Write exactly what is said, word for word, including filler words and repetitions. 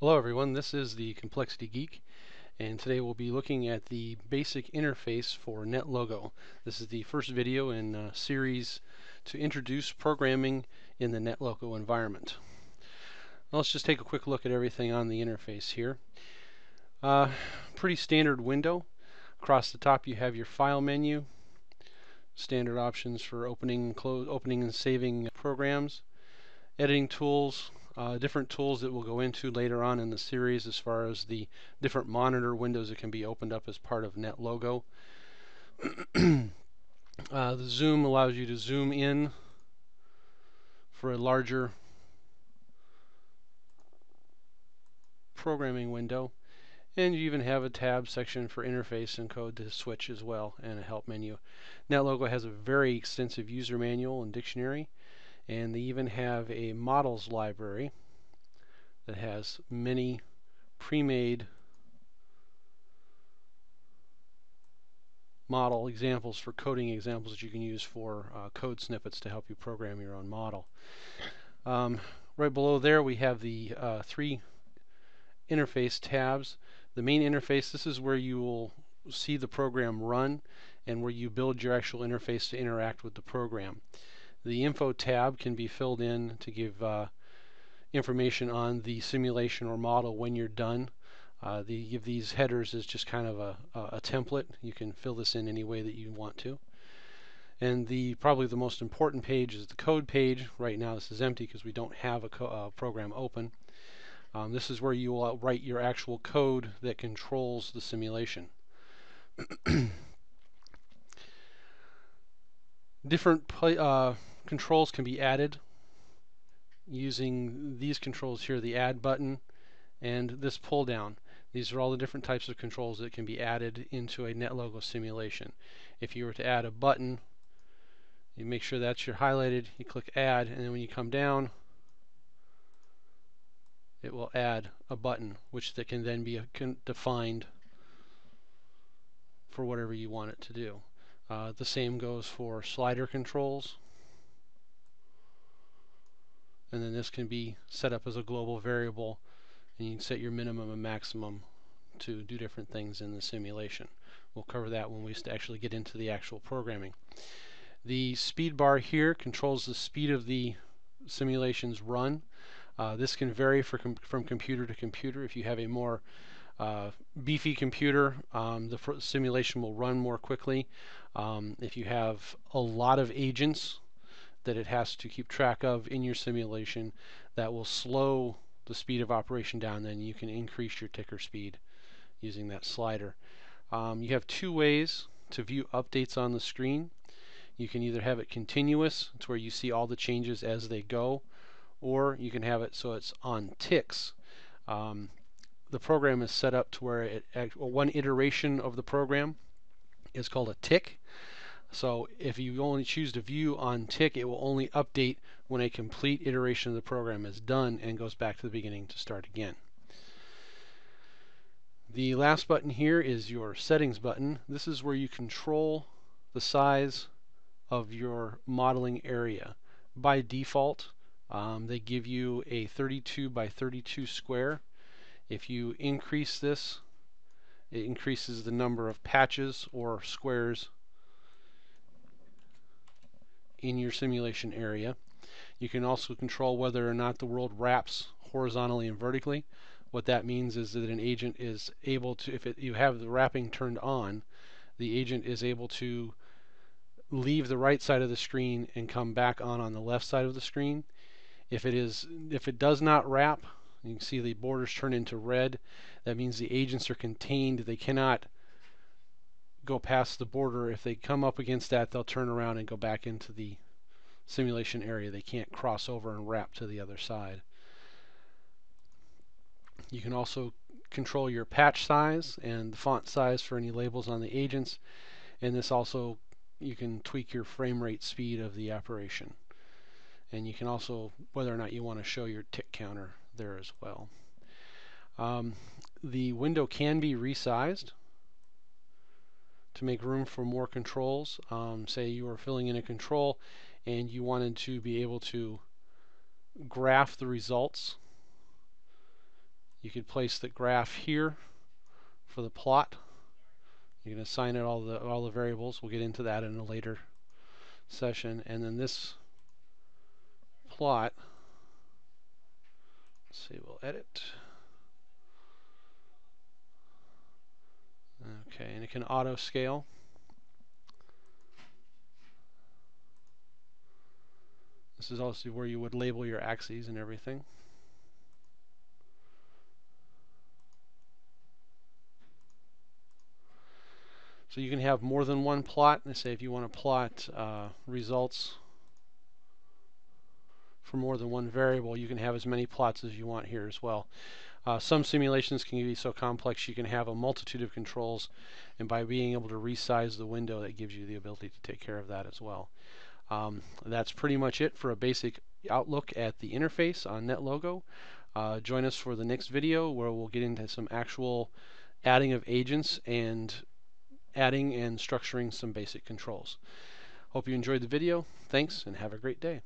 Hello everyone, this is the Complxity Geek, and today we'll be looking at the basic interface for NetLogo. This is the first video in a series to introduce programming in the NetLogo environment. Now let's just take a quick look at everything on the interface here. Uh, pretty standard window. Across the top you have your file menu, standard options for opening and close, opening and saving programs, editing tools, uh, different tools that we'll go into later on in the series as far as the different monitor windows that can be opened up as part of NetLogo. uh, the zoom allows you to zoom in for a larger programming window. And you even have a tab section for interface and code to switch as well, and a help menu. NetLogo has a very extensive user manual and dictionary, and they even have a models library that has many pre-made model examples for coding examples that you can use for uh, code snippets to help you program your own model. Um, right below there we have the uh, three interface tabs. The main interface, this is where you will see the program run and where you build your actual interface to interact with the program. The info tab can be filled in to give uh, information on the simulation or model when you're done. Uh, they give these headers as just kind of a, a template. You can fill this in any way that you want to. And the probably the most important page is the code page. Right now this is empty because we don't have a co uh, program open. Um, this is where you will write your actual code that controls the simulation. Different play, uh, controls can be added using these controls here, the add button and this pull down. These are all the different types of controls that can be added into a NetLogo simulation. If you were to add a button, you make sure that's your highlighted, you click add, and then when you come down it will add a button which that can then be defined for whatever you want it to do. Uh, the same goes for slider controls, and then this can be set up as a global variable, and you can set your minimum and maximum to do different things in the simulation. We'll cover that when we actually get into the actual programming. The speed bar here controls the speed of the simulation's run. Uh, this can vary for com from computer to computer. If you have a more uh, beefy computer, um, the fr simulation will run more quickly. Um, if you have a lot of agents that it has to keep track of in your simulation, that will slow the speed of operation down. Then you can increase your ticker speed using that slider. Um, you have two ways to view updates on the screen. You can either have it continuous, to where you see all the changes as they go, or you can have it so it's on ticks. Um, the program is set up to where it, one iteration of the program is called a tick. So if you only choose to view on tick, it will only update when a complete iteration of the program is done and goes back to the beginning to start again. The last button here is your settings button. This is where you control the size of your modeling area. By default, Um, they give you a thirty-two by thirty-two square. If you increase this, it increases the number of patches or squares in your simulation area. You can also control whether or not the world wraps horizontally and vertically. What that means is that an agent is able to, if it, you have the wrapping turned on, the agent is able to leave the right side of the screen and come back on on the left side of the screen. If it is, if it does not wrap, you can see the borders turn into red. That means the agents are contained. They cannot go past the border. If they come up against that, they'll turn around and go back into the simulation area. They can't cross over and wrap to the other side. You can also control your patch size and the font size for any labels on the agents. And this also, you can tweak your frame rate speed of the operation. And you can also, whether or not you want to show your tick counter there as well. Um, the window can be resized to make room for more controls. Um, say you were filling in a control and you wanted to be able to graph the results. You could place the graph here for the plot. You can assign it all the all the variables. We'll get into that in a later session. And then this plot, let's see, we'll edit. Okay, and it can auto scale. This is also where you would label your axes and everything. So you can have more than one plot. Let's say if you want to plot uh, results for more than one variable, you can have as many plots as you want here as well. Uh, some simulations can be so complex you can have a multitude of controls, and by being able to resize the window, that gives you the ability to take care of that as well. Um, that's pretty much it for a basic outlook at the interface on NetLogo. Uh, join us for the next video where we'll get into some actual adding of agents and adding and structuring some basic controls. Hope you enjoyed the video. Thanks and have a great day.